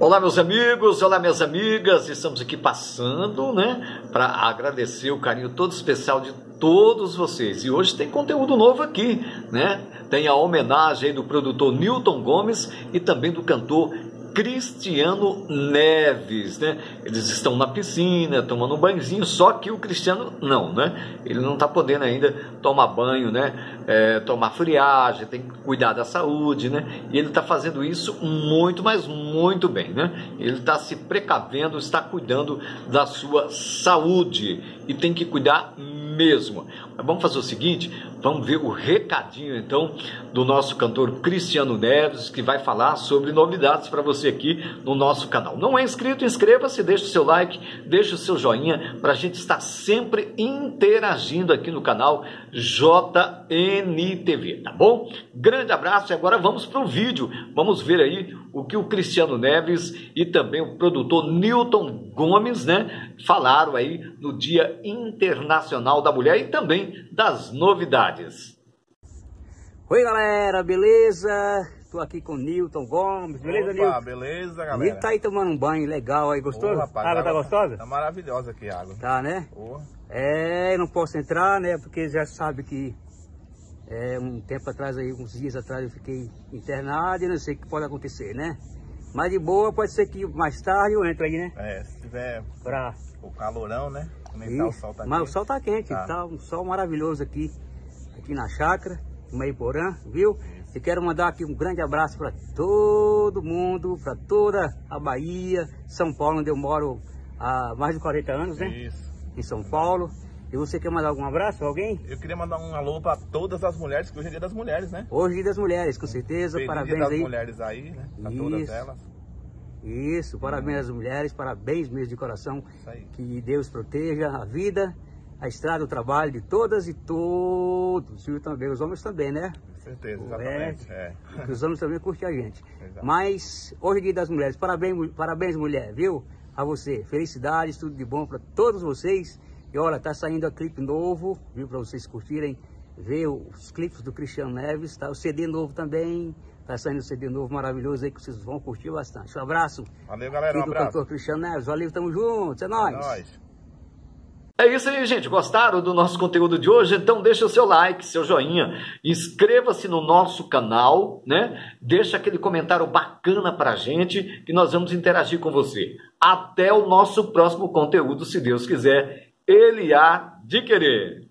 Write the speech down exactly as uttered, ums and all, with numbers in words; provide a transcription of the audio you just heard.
Olá, meus amigos, olá, minhas amigas, estamos aqui passando, né, para agradecer o carinho todo especial de todos vocês. E hoje tem conteúdo novo aqui, né, tem a homenagem aí do produtor Nilton Gomes e também do cantor Cristiano Neves, né? Eles estão na piscina, tomando um banhozinho, só que o Cristiano não, né? Ele não está podendo ainda tomar banho, né? É, tomar friagem, tem que cuidar da saúde, né? E ele está fazendo isso muito, mas muito bem, né? Ele está se precavendo, está cuidando da sua saúde e tem que cuidar mesmo. Mas vamos fazer o seguinte, vamos ver o recadinho então do nosso cantor Cristiano Neves, que vai falar sobre novidades para você aqui no nosso canal. Não é inscrito? Inscreva-se, deixa o seu like, deixa o seu joinha para a gente estar sempre interagindo aqui no canal J N T V, tá bom? Grande abraço e agora vamos para o vídeo. Vamos ver aí o que o Cristiano Neves e também o produtor Nilton Gomes, né, falaram aí no Dia Internacional da Mulher e também das novidades. Oi, galera, beleza? Tô aqui com o Nilton Gomes, beleza, Nilton? Opa, beleza, galera. Nilton tá aí tomando um banho legal aí, gostoso? Ô, rapaz, a água tá gostosa? Tá maravilhosa aqui a água. Tá, né? Ô. É, não posso entrar, né? Porque já sabe que é, um tempo atrás, aí, uns dias atrás, eu fiquei internado e não sei o que pode acontecer, né? Mas de boa, pode ser que mais tarde eu entre aí, né? É, se tiver pra... o calorão, né? Isso, tá, o sol tá mas quente. O sol tá quente, tá. Tá um sol maravilhoso aqui, aqui na chácara, no Meiporã, viu? Isso. E quero mandar aqui um grande abraço para todo mundo, para toda a Bahia, São Paulo, onde eu moro há mais de quarenta anos, né? Isso. Em São Paulo. E você quer mandar algum abraço, alguém? Eu queria mandar um alô para todas as mulheres, que hoje é Dia das Mulheres, né? Hoje é Dia das Mulheres, com certeza. Feliz parabéns dia das aí. Mulheres aí, né? Para todas elas. Isso, parabéns às mulheres, parabéns mesmo de coração, que Deus proteja a vida, a estrada, o trabalho de todas e todos, e também, os homens também, né? Com certeza, exatamente. É, é. Os homens também curtem a gente. Exato. Mas, hoje é Dia das Mulheres, parabéns, parabéns mulher, viu? A você, felicidades, tudo de bom para todos vocês. E olha, tá saindo a clipe novo, viu, para vocês curtirem, ver os clipes do Cristiano Neves, tá? O C D novo também. Tá saindo um C D novo maravilhoso aí que vocês vão curtir bastante. Um abraço. Valeu, galera. Um abraço. Cantor Cristiano Neves. Valeu, tamo junto. É nóis. É nóis. É isso aí, gente. Gostaram do nosso conteúdo de hoje? Então deixa o seu like, seu joinha, inscreva-se no nosso canal, né? Deixa aquele comentário bacana pra gente, que nós vamos interagir com você. Até o nosso próximo conteúdo, se Deus quiser, Ele há de querer.